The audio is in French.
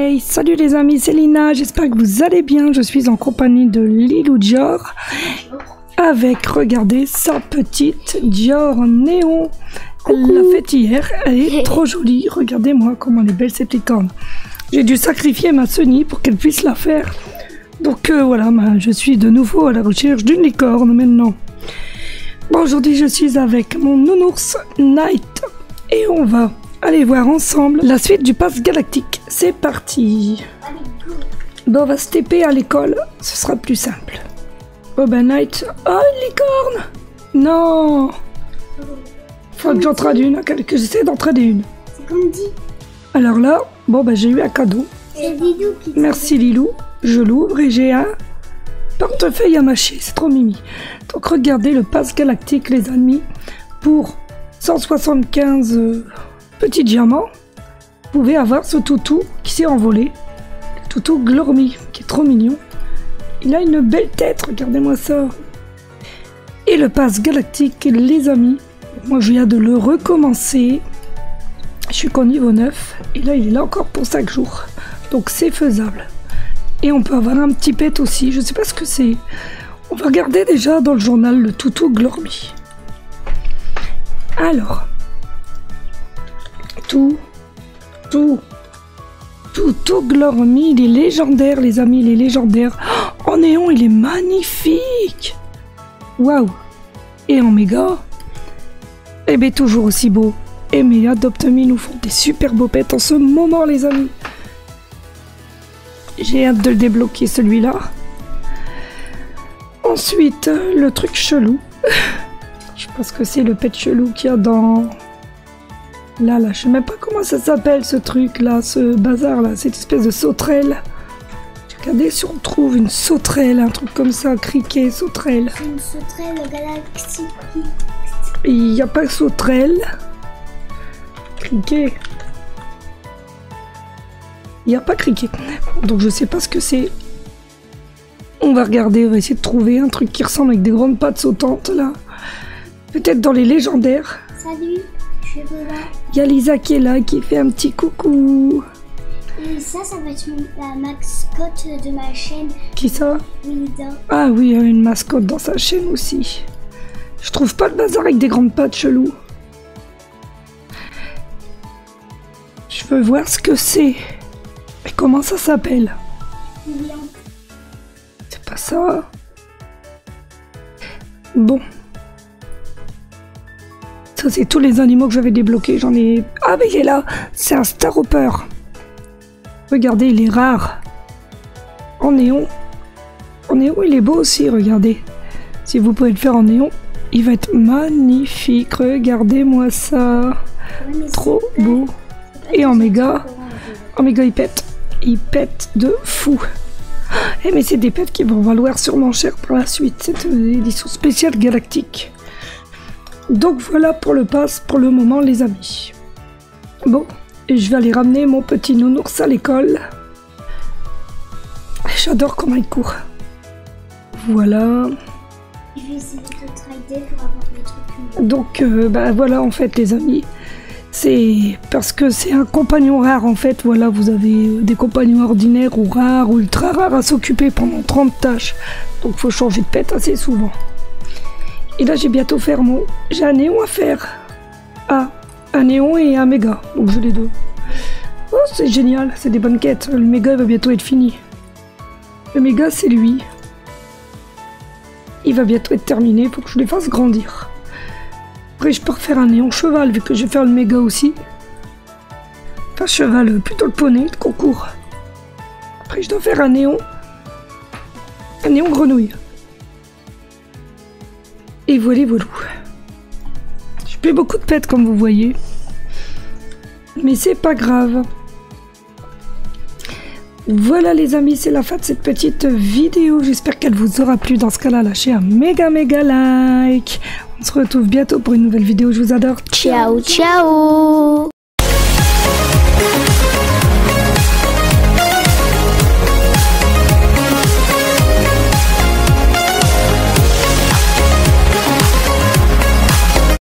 Hey, salut les amis, c'est Lina, j'espère que vous allez bien. Je suis en compagnie de Lilou Dior avec, regardez, sa petite Dior Néon. Elle l'a faite hier, elle est trop jolie. Regardez-moi comment elle est belle, cette petite corne. J'ai dû sacrifier ma Sony pour qu'elle puisse la faire. Donc voilà, je suis de nouveau à la recherche d'une licorne maintenant. Bon, aujourd'hui je suis avec mon nounours Knight et on va aller voir ensemble la suite du pass galactique. C'est parti. Bon, on va se TP à l'école, ce sera plus simple. Oh ben Knight, oh une licorne. Non, faut que j'entraîne une, que j'essaie d'entraîner une. C'est comme dit. Alors là, bon ben j'ai eu un cadeau. C'est Lilou qui... Merci Lilou. Je l'ouvre et j'ai un portefeuille à mâcher, c'est trop mimi. Donc regardez le pass galactique les amis, pour 175... petit diamant, vous pouvez avoir ce toutou qui s'est envolé, le toutou Glormy, qui est trop mignon. Il a une belle tête, regardez-moi ça. Et le pass galactique, les amis, moi je viens de le recommencer. Je suis qu'au niveau 9, et là il est là encore pour 5 jours, donc c'est faisable. Et on peut avoir un petit pet aussi, je sais pas ce que c'est. On va regarder déjà dans le journal le toutou Glormy. Alors... Toutou Glormy, il est légendaire les amis, il est légendaire. Oh, en néon, il est magnifique. Waouh. Et en méga, eh bien toujours aussi beau. Et mais Adopte Me nous font des super beaux pets en ce moment les amis. J'ai hâte de le débloquer celui-là. Ensuite, le truc chelou. Je pense que c'est le pet chelou qu'il y a dans... Là, je sais même pas comment ça s'appelle ce truc là, ce bazar là, cette espèce de sauterelle. Regardez si on trouve une sauterelle, un truc comme ça, criquet, sauterelle. C'est une sauterelle galactique. Il n'y a pas de sauterelle. Criquet. Il n'y a pas criquet. Donc je sais pas ce que c'est. On va regarder, on va essayer de trouver un truc qui ressemble avec des grandes pattes sautantes là. Peut-être dans les légendaires. Salut. Il y a Lisa qui est là, qui fait un petit coucou. Et ça va être la mascotte de ma chaîne. Qui ça? Lisa. Ah oui, une mascotte dans sa chaîne aussi. Je trouve pas le bazar avec des grandes pattes chelou. Je veux voir ce que c'est. Et comment ça s'appelle? C'est pas ça. Bon. Ça, c'est tous les animaux que j'avais débloqués. J'en ai... Ah, mais il est là. C'est un Star Hopper. Regardez, il est rare. En néon. En néon, il est beau aussi, regardez. Si vous pouvez le faire en néon, il va être magnifique. Regardez-moi ça. Ouais, trop beau. Et en méga. En méga, il pète. Il pète de fou. Eh, mais c'est des pets qui vont valoir sûrement cher pour la suite. C'est une édition spéciale galactique. Donc voilà pour le pass pour le moment les amis. Bon, et je vais aller ramener mon petit nounours à l'école. J'adore comment il court. Voilà. Je vais essayer de trader pour avoir des trucs. Donc voilà en fait les amis. C'est parce que c'est un compagnon rare en fait. Voilà, vous avez des compagnons ordinaires ou rares ou ultra rares à s'occuper pendant 30 tâches. Donc il faut changer de pet assez souvent. Et là, j'ai bientôt fait mon... J'ai un néon à faire. Ah, un néon et un méga. Donc, je les deux. Oh, c'est génial. C'est des bonnes quêtes. Le méga, il va bientôt être fini. Le méga, c'est lui. Il va bientôt être terminé. Il faut que je les fasse grandir. Après, je peux refaire un néon cheval, vu que je vais faire le méga aussi. Enfin, cheval, plutôt le poney, le concours. Après, je dois faire un néon. Un néon grenouille. Et voilà, voilà. J'ai plus beaucoup de pets comme vous voyez. Mais c'est pas grave. Voilà les amis, c'est la fin de cette petite vidéo. J'espère qu'elle vous aura plu. Dans ce cas-là, lâchez un méga like. On se retrouve bientôt pour une nouvelle vidéo. Je vous adore. Ciao, ciao.